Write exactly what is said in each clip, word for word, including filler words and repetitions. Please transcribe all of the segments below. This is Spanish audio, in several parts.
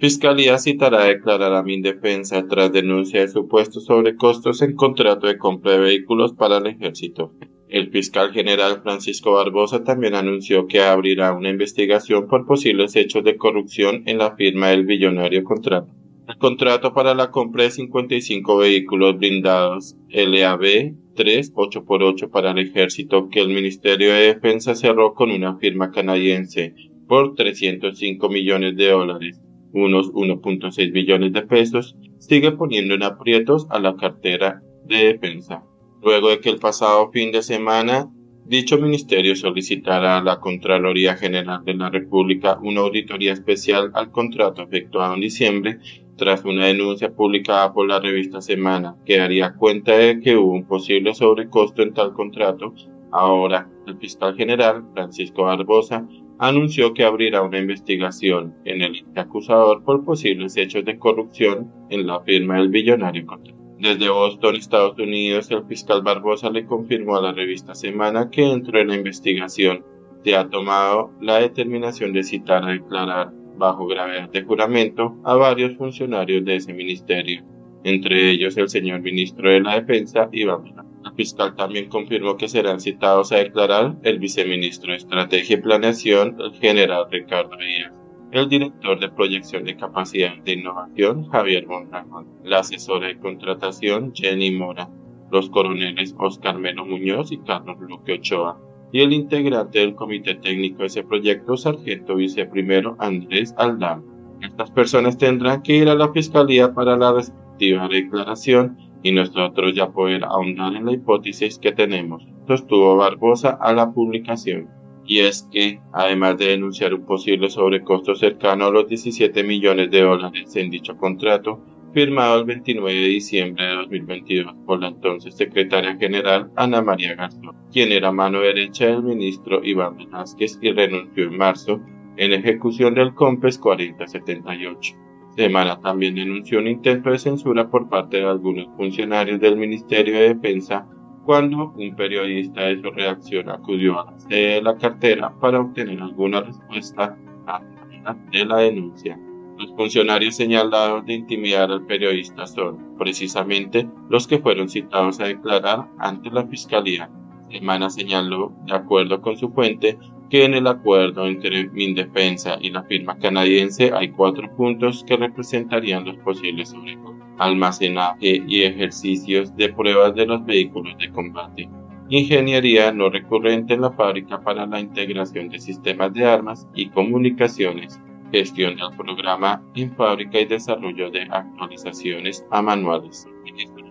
Fiscalía citará a declarar a MinDefensa tras denuncia de supuestos sobrecostos en contrato de compra de vehículos para el ejército. El fiscal general Francisco Barbosa también anunció que abrirá una investigación por posibles hechos de corrupción en la firma del billonario contrato. El contrato para la compra de cincuenta y cinco vehículos blindados L A V tres ocho por ocho para el ejército que el Ministerio de Defensa cerró con una firma canadiense por trescientos cinco millones de dólares. Unos uno punto seis billones de pesos, sigue poniendo en aprietos a la cartera de defensa, luego de que el pasado fin de semana dicho ministerio solicitara a la Contraloría General de la República una auditoría especial al contrato efectuado en diciembre tras una denuncia publicada por la revista Semana, que daría cuenta de que hubo un posible sobrecosto en tal contrato. Ahora, el fiscal general Francisco Barbosa anunció que abrirá una investigación en el acusador por posibles hechos de corrupción en la firma del billonario. Desde Boston, Estados Unidos, el fiscal Barbosa le confirmó a la revista Semana que dentro de la investigación se ha tomado la determinación de citar a declarar bajo gravedad de juramento a varios funcionarios de ese ministerio, entre ellos el señor ministro de la Defensa, Iván Velásquez. El fiscal también confirmó que serán citados a declarar el viceministro de Estrategia y Planeación, el general Ricardo Díaz, el director de Proyección de Capacidad de Innovación, Javier Bonragón, la asesora de Contratación, Jenny Mora, los coroneles Oscar Melo Muñoz y Carlos Luque Ochoa, y el integrante del Comité Técnico de ese proyecto, sargento viceprimero Andrés Aldama. Estas personas tendrán que ir a la Fiscalía para la respectiva declaración y nosotros ya poder ahondar en la hipótesis que tenemos, sostuvo Barbosa a la publicación. Y es que, además de denunciar un posible sobrecosto cercano a los diecisiete millones de dólares en dicho contrato, firmado el veintinueve de diciembre de dos mil veintidós por la entonces secretaria general Ana María Garzón, quien era mano derecha del ministro Iván Velásquez y renunció en marzo en ejecución del COMPES cuarenta setenta y ocho. Semana también denunció un intento de censura por parte de algunos funcionarios del Ministerio de Defensa cuando un periodista de su redacción acudió a la sede de la cartera para obtener alguna respuesta a la de la denuncia. Los funcionarios señalados de intimidar al periodista son, precisamente, los que fueron citados a declarar ante la Fiscalía. Semana señaló, de acuerdo con su fuente, que en el acuerdo entre MinDefensa y la firma canadiense hay cuatro puntos que representarían los posibles sobrecostos: almacenaje y ejercicios de pruebas de los vehículos de combate, ingeniería no recurrente en la fábrica para la integración de sistemas de armas y comunicaciones, gestión del programa en fábrica y desarrollo de actualizaciones a manuales.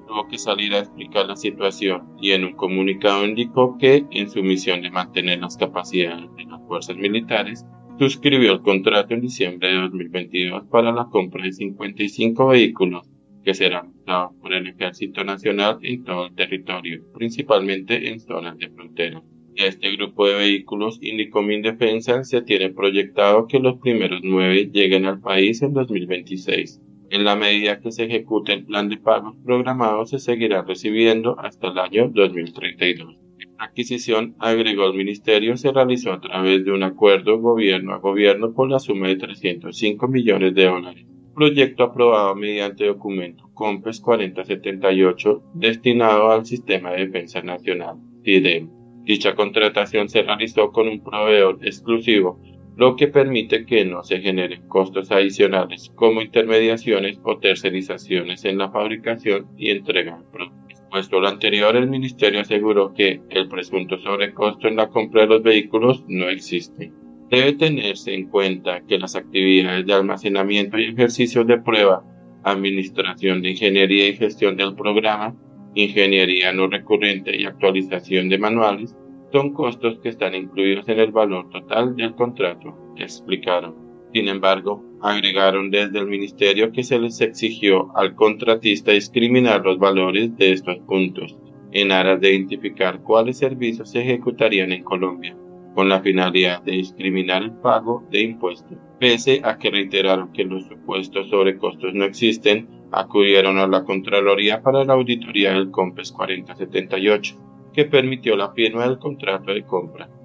Tuvo que salir a explicar la situación y en un comunicado indicó que, en su misión de mantener las capacidades de las fuerzas militares, suscribió el contrato en diciembre de dos mil veintidós para la compra de cincuenta y cinco vehículos que serán usados por el Ejército Nacional en todo el territorio, principalmente en zonas de frontera. Y a este grupo de vehículos, indicó MinDefensa, se tiene proyectado que los primeros nueve lleguen al país en dos mil veintiséis. En la medida que se ejecute el plan de pagos programado, se seguirá recibiendo hasta el año dos mil treinta y dos. Esta adquisición, agregó el Ministerio, se realizó a través de un acuerdo gobierno a gobierno por la suma de trescientos cinco millones de dólares. Proyecto aprobado mediante documento COMPES cuarenta setenta y ocho destinado al Sistema de Defensa Nacional, PIDEM. Dicha contratación se realizó con un proveedor exclusivo, lo que permite que no se generen costos adicionales como intermediaciones o tercerizaciones en la fabricación y entrega del producto. Puesto a lo anterior, el Ministerio aseguró que el presunto sobrecosto en la compra de los vehículos no existe. Debe tenerse en cuenta que las actividades de almacenamiento y ejercicios de prueba, administración de ingeniería y gestión del programa, ingeniería no recurrente y actualización de manuales, son costos que están incluidos en el valor total del contrato, explicaron. Sin embargo, agregaron desde el Ministerio que se les exigió al contratista discriminar los valores de estos puntos, en aras de identificar cuáles servicios se ejecutarían en Colombia, con la finalidad de discriminar el pago de impuestos. Pese a que reiteraron que los supuestos sobrecostos no existen, acudieron a la Contraloría para la auditoría del COMPES cuarenta setenta y ocho. Que permitió la firma del contrato de compra.